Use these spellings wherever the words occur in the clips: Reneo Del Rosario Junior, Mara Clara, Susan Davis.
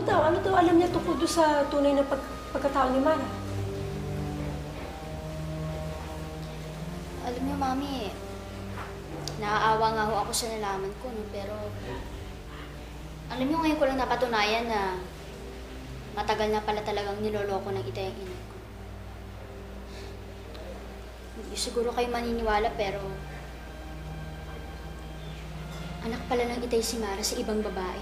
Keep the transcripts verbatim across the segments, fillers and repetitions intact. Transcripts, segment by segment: Ano daw? Ano daw alam niya tungkol doon sa tunay na pag pagkatao ni Mara? Alam niyo, Mami, naaawa nga ho ako sa nalaman ko, no? Pero alam niyo, ngayon ko lang napatunayan na matagal na pala talagang niloloko ng ita yung inay ko. Hindi siguro kayo maniniwala, pero anak pala ng itay si Mara sa ibang babae.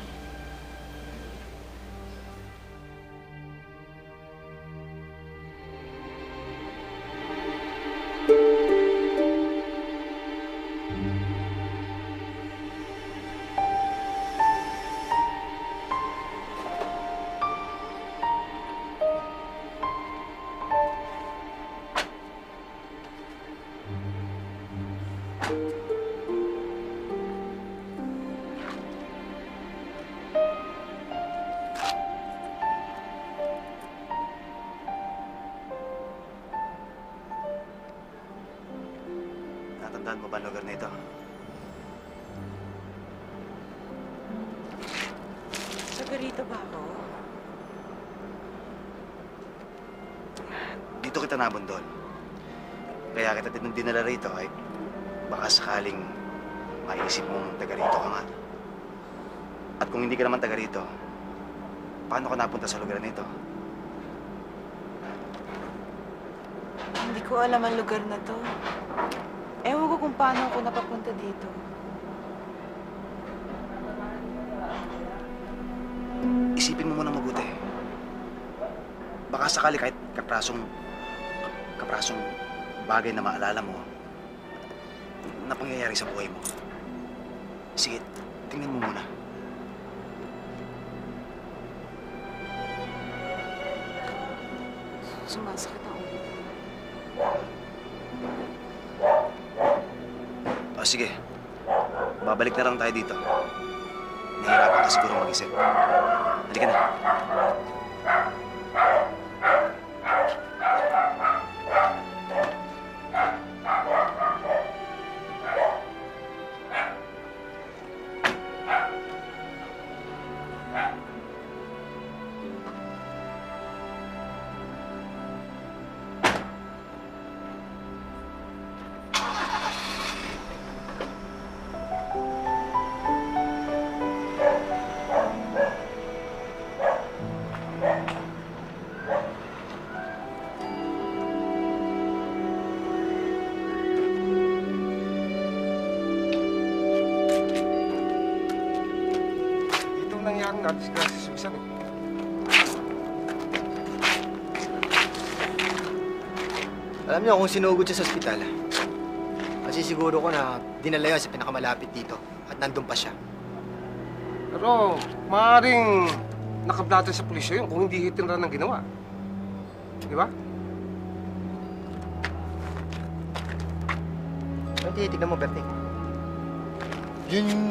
Tandaan mo ba ang lugar na ito? Sagarito ba ako? Dito kita nabundol. Kaya kita dinala rito ay baka sakaling maisip mong tagarito ka nga. At kung hindi ka naman tagarito, paano ka napunta sa lugar na ito? Hindi ko alam ang lugar na to. Ewan ko kung paano ako napapunta dito. Isipin mo muna mabuti. Baka sakali kahit kaprasong, kaprasong bagay na maalala mo na pangyayari sa buhay mo. Sige, tingnan mo muna. Sumasakit ako. O, sige. Babalik na lang tayo dito. Nahirapan ka siguro mag-isip. Halika na. Gracias, gracias, Susan. Alam niyo kung sinugod siya sa ospital. Kasi siguro ko na dinala yun sa pinakamalapit dito at nandun pa siya. Pero maaaring nakablato sa pulisya yun kung hindi hitin rin ang ginawa. Di ba? Pwede, tignan mo, Berting. Yun yung...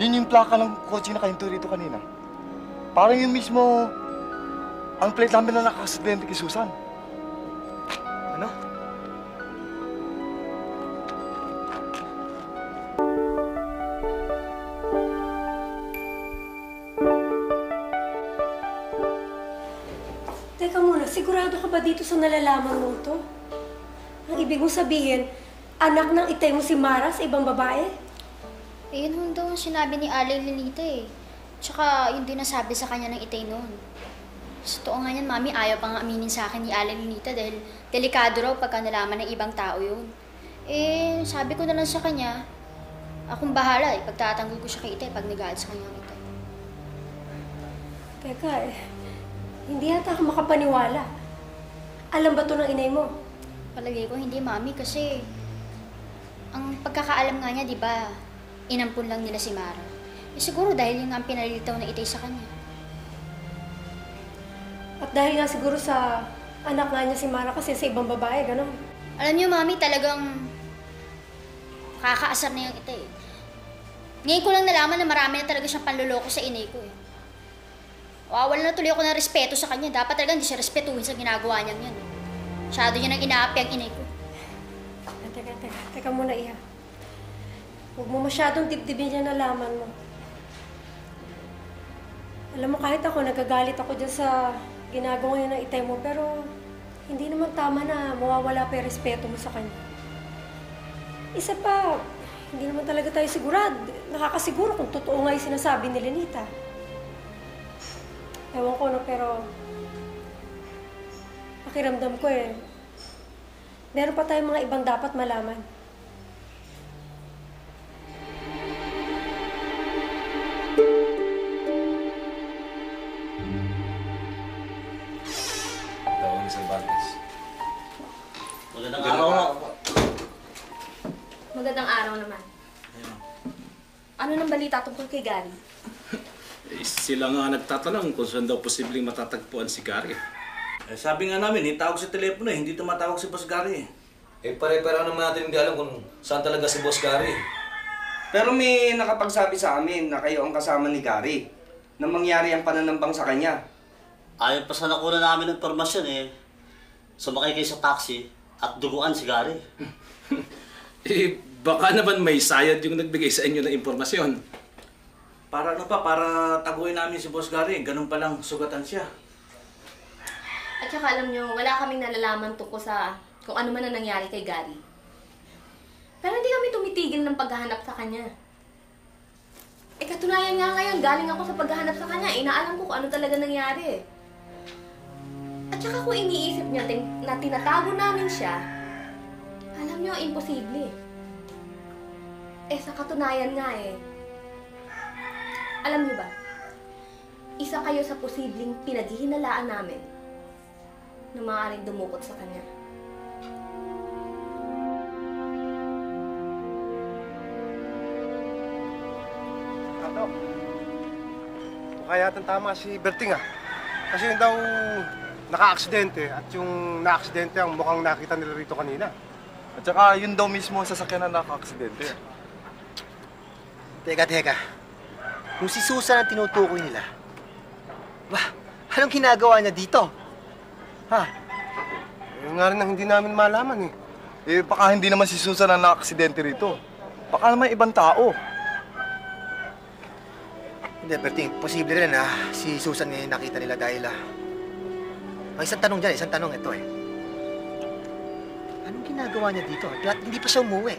Yun yung plaka ng kotse na kahinto rito kanina. Parang yun mismo ang plate namin na nakakaksidente kay Susan. Ano? Teka muna, sigurado ka ba dito sa nalalaman mo ito? Ang ibig mong sabihin, anak ng itay mo si Mara sa ibang babae? Eh, yun daw ang sinabi ni Aling Lilita eh. Tsaka yun din nasabi sa kanya ng itay noon. Sa totoo nga yan, Mami, ayaw pang aminin sa akin ni Aling Lilita dahil delikado raw pagka nalaman ng ibang tao yun. Eh, sabi ko na lang sa kanya, akong bahala eh, pagtatanggol ko siya kay itay pag nagaad sa kanya ng itay. Teka eh, hindi yata ako makapaniwala. Alam ba ito ng inay mo? Palagay ko hindi, Mami, kasi ang pagkakaalam nga niya, di ba, inampun lang nila si Mara. Eh, siguro dahil yun ang pinalilitaw na itay sa kanya. At dahil nga siguro sa anak nga niya si Mara kasi sa ibang babae, gano'n. Alam niyo, Mami, talagang kakaasar na yung itay. Ngayon ko lang nalaman na marami na talaga siyang panluloko sa inay ko eh. Wawala na tuloy ako ng respeto sa kanya. Dapat talaga hindi siya respetuhin sa ginagawa niya yun. Masyado niya nang inaapi ang inay ko. Teka, teka. Teka muna, Iha. Huwag mo masyadong dibdibin niya nalaman mo. Alam mo, kahit ako, nagagalit ako dyan sa ginagawa niya ng itay mo, pero hindi naman tama na mawawala pa yung respeto mo sa kanya. Isa pa, hindi naman talaga tayo sigurad. Nakakasiguro kung totoo nga yung sinasabi ni Lenita. Ewan ko, no, pero pakiramdam ko eh, meron pa tayong mga ibang dapat malaman. Magandang araw. Magandang araw naman. Ano nang balita tungkol kay Gary? Eh, sila nga nagtatanong kung saan daw posibleng matatagpuan si Gary. Eh, sabi nga namin, itawag sa telepono eh. Hindi tumatawag si Boss Gary eh. Eh, pare-para naman natin hindi alam kung saan talaga si Boss Gary. Pero may nakapagsabi sa amin na kayo ang kasama ni Gary na mangyari ang pananambang sa kanya. Ayon pa sa nakuha namin ng impormasyon eh, sumakay kayo sa taxi at duguan si Gary. Eh, baka naman may sayad yung nagbigay sa inyo ng impormasyon. Para ano pa, para taguin namin si Boss Gary. Ganun palang sugatan siya. At saka alam nyo, wala kaming nalalaman tungkol sa kung ano man ang nangyari kay Gary. Pero hindi kami tumitigil ng paghahanap sa kanya. Eh, katunayan nga ngayon, galing ako sa paghahanap sa kanya. Inaalam ko kung ano talaga nangyari. At saka kung iniisip niya na tinatago namin siya, alam niyo, imposible. Eh, sa katunayan nga eh. Alam niyo ba, isa kayo sa posibleng pinaghihinalaan namin na maaaring dumukot sa kanya. Tato, mukha yatang tama si Berting ah. Kasi yun daw naka-aksidente at yung na-aksidente ang mukhang nakita nila rito kanina. At saka yun daw mismo ang sasakyan na naka-aksidente. Teka, teka. Kung si Susan ang tinutukoy nila, bah, anong ginagawa niya dito? Ha? Yung nga rin ang hindi namin malaman eh. Eh, baka hindi naman si Susan ang naka-aksidente rito. Baka naman ibang tao. Hindi, Berting, posible rin ah, si Susan eh nakita nila dahil ah, may isang tanong dyan, isang tanong ito eh. Anong ginagawa niya dito? At hindi pa siya umuwi.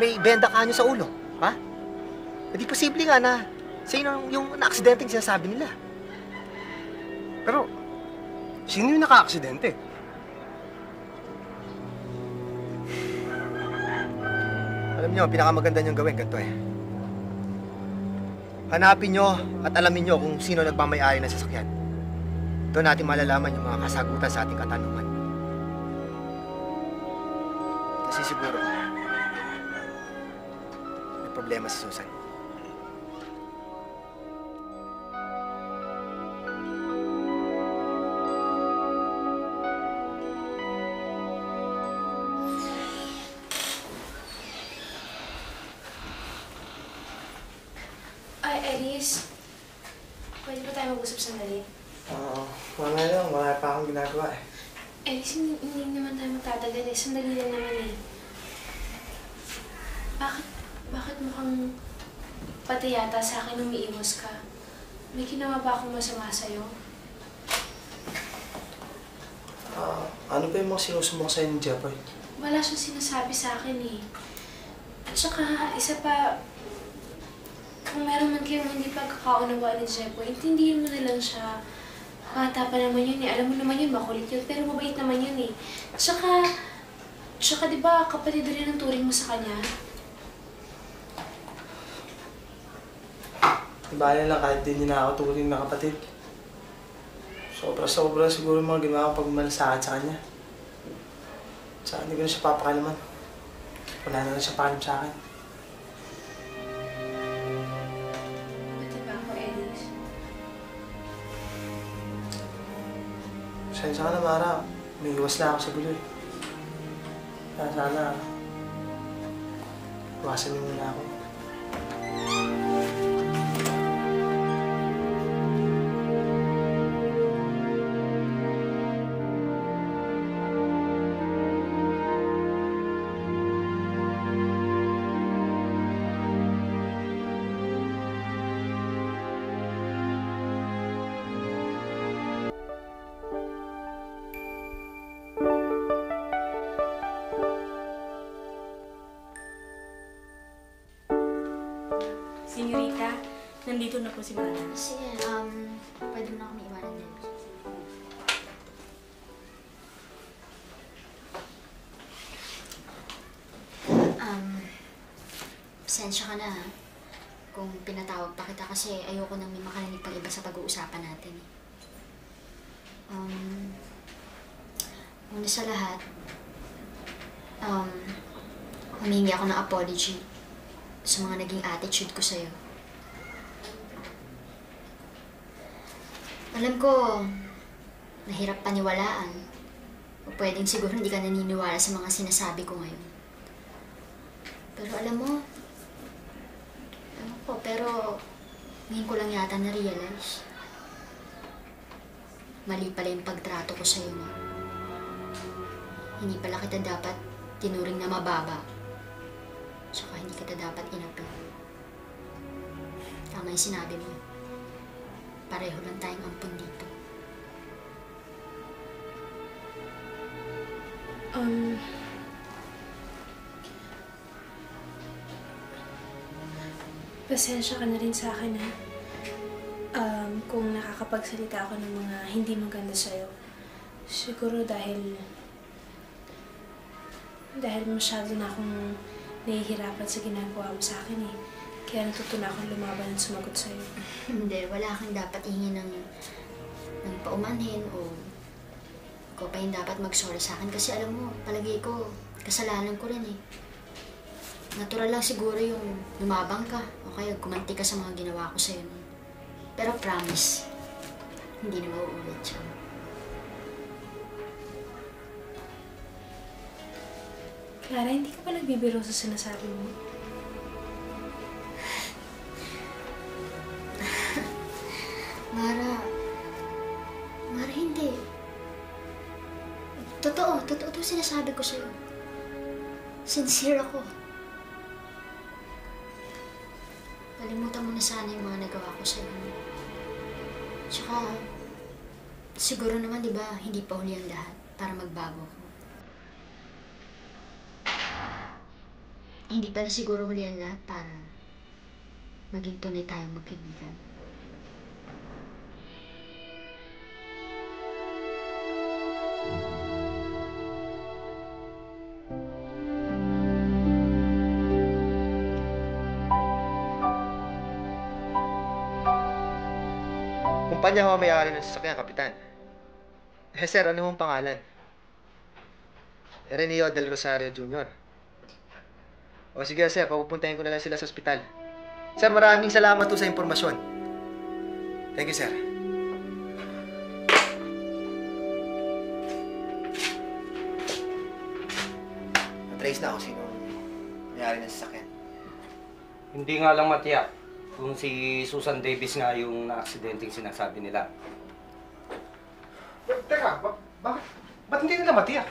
May benda ka niyo sa ulo, ha? Hindi posible nga na sa yung, yung na-aksidenteng sinasabi nila. Pero, sino yung naka-aksidente? Alam niyo, pinakamaganda niyong gawin ganito eh. Hanapin niyo at alamin niyo kung sino nagmamayari ng sasakyan. Doon natin malalaman yung mga kasagutan sa ating katanungan. Kasi siguro, may problema si Susan. Ay, Elise. Pwede ba tayo mag-usap sandali? Oo, mamaya lang. Wala pa akong ginagawa eh. Eh, hindi, hindi naman tayo magtatagal eh. Sandali lang naman eh. Bakit, bakit mukhang pati yata sa akin umiiwas ka? May ginawa ba akong masama sa'yo? Ah, uh, ano ba yung mga sinusumok sa'yo ni Jeff? Wala siyang sinasabi sa akin eh. At saka, isa pa, kung meron man kayong hindi pagkakaunawa ni Jeff, intindihin mo na lang siya. Bata pa naman yun eh. Alam mo naman yun, makulit yun. Pero mabait naman yun eh. Tsaka, tsaka diba kapatid rin ang turing mo sa kanya? Ibala lang kahit din niya ako turing na kapatid. Sobra-sobra siguro mga ginawa pag malasakit sa kanya. Tsaka hindi ko na siya papakalaman. Wala na lang siya pakalam sa akin. Pasensya ka na, Mara. May iwas na ako sa gulo eh. Kaya sana, iwasan niyo muna ako. Nandito na po si Mara. Sige, um, pwede mo na kami iwanan niya. Um, pasensya ka na ha. Kung pinatawag pa kita kasi ayoko nang may makalanig pang iba sa pag-uusapan natin. Um, una sa lahat, um, humingi ako ng apology sa mga naging attitude ko sa'yo. Alam ko, nahirap paniwalaan. O pwedeng siguro hindi ka naniniwala sa mga sinasabi ko ngayon. Pero alam mo, alam ko, pero ngayon ko lang yata na-realize. Mali pala yung pagtrato ko sa'yo, no? Hindi pala kita dapat tinuring na mababa. Tsaka hindi kita dapat inapi. Tama yung sinabi mo. Pareho lang tayong ampun dito. Um... Pasensya ka na rin sa akin, ha? Um, kung nakakapagsalita ako ng mga hindi maganda sa'yo. Siguro dahil... dahil masyado na akong nahihirapan sa ginagawa mo sa akin, eh. Kaya natutunan akong lumaban at sumagot sa'yo. Hindi, wala kang dapat ingin ng, ng paumanhin o ikaw pa yung dapat mag-sorry sa akin. Kasi alam mo, palagi ko, kasalanan ko rin eh. Natural lang siguro yung lumabang ka o kaya gumanti ka sa mga ginawa ko sa'yo. Pero promise, hindi na mauulit siya. Clara, hindi ka pa nagbibiro sa sinasabi mo? Mara, Mara, hindi. Totoo, totoo ito sinasabi ko sa'yo. Sincere ako. Kalimutan mo na sana yung mga nagawa ko sa'yo. Tsaka, siguro naman, di ba, hindi pa huli ang lahat para magbago ko. Hindi pala siguro huli ang lahat para maging tunay tayong magkaibigan. Kumpanya ko may-ari ng sasakyan, Kapitan. Eh, sir, ano mong pangalan? Reneo Del Rosario Junior O sige, sir, papupuntahin ko na lang sila sa ospital. Sir, maraming salamat po sa impormasyon. Thank you, sir. Na-trace na ako sino may-ari ng sasakyan. Hindi nga lang matiyak kung si Susan Davis nga yung na-aksidenteng sinasabi nila. Teka, ba bakit? Ba't hindi nila matiyak?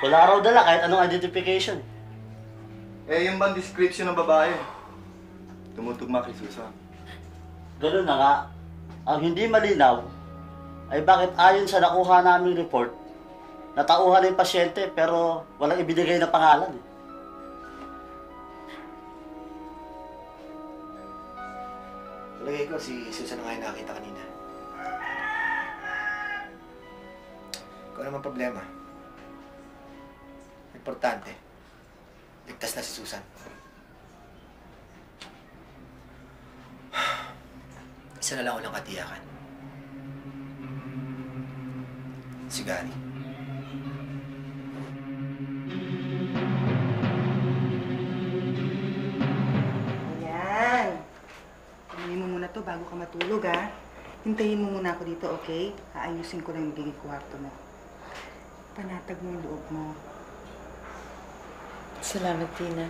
Wala raw dala kahit anong identification. Eh, yung bang description ng babae? Tumutugma kay Susan. Ganun na nga. Ang hindi malinaw ay bakit ayon sa nakuha naming report, natauhan na yung pasyente pero walang ibinigay na pangalan. Eh. Lagay ko, si Susan na nga nakita kanina. Kung ano man problema, importante, ligtas na si Susan. Isa na lang walang katiyakan. Si Gary. Bago ka matulog, ha? Hintayin mo muna ako dito, okay? Aayusin ko lang yung gigig kwarto mo. Panatag mo yung loob mo. Salamat, Tina.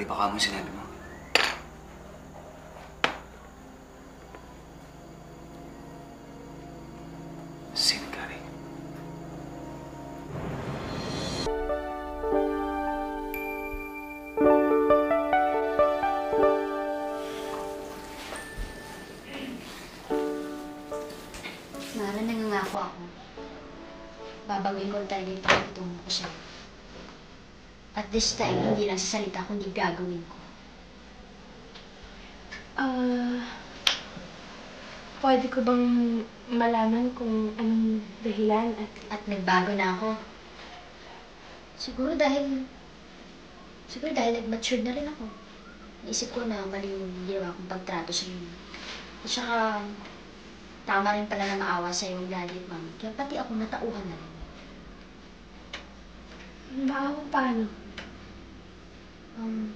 Bali baka mo sinabi mo. Babaguhin ko talaga yung pagtutungo ko siya. At this time, hindi lang sa salita, kundi gagawin ko. Uh, pwede ko bang malaman kung anong dahilan at... At nagbago na ako. Siguro dahil... Siguro dahil nag-mature na rin ako. Naisip ko na mali yung ginawa kong pagtrato sa iyo. At saka, tama rin pala na maawa sa iyo, lali at mami. Kaya pati ako natauhan na rin. Maawa ko paano? Um,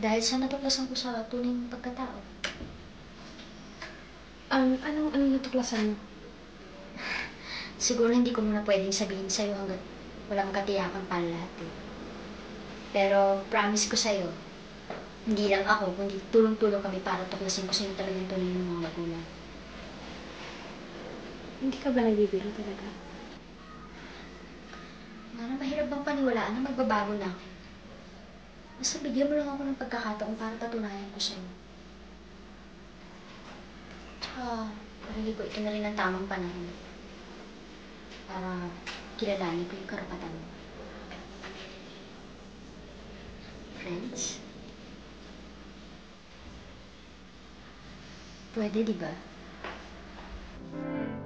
dahil sa natuklasan ko sa tunay ng pagkatao. Um, anong, anong natuklasan mo? Siguro hindi ko muna pwedeng sabihin sa'yo hanggat walang katiyakan para lahat eh. Pero promise ko sa'yo, hindi lang ako, kundi tulong-tulong kami para tuklasin ko sa'yo talagang tunay ng mga magulang. Hindi ka ba nagbibiro talaga? Ano, mahirap bang paniwalaan na magbabago na ako? Basta bigyan mo lang ako ng pagkakataon para patunayan ko sa'yo. Tsaka, parinig ko ito na rin ang tamang panahon. Para kilalanin ko yung karapatan mo. Friends? Pwede, di ba?